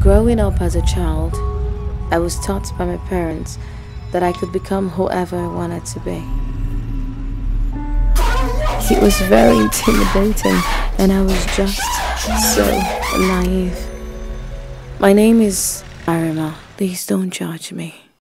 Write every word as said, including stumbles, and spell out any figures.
Growing up as a child, I was taught by my parents that I could become whoever I wanted to be. It was very intimidating, and I was just so naive. My name is Arima. Please don't judge me.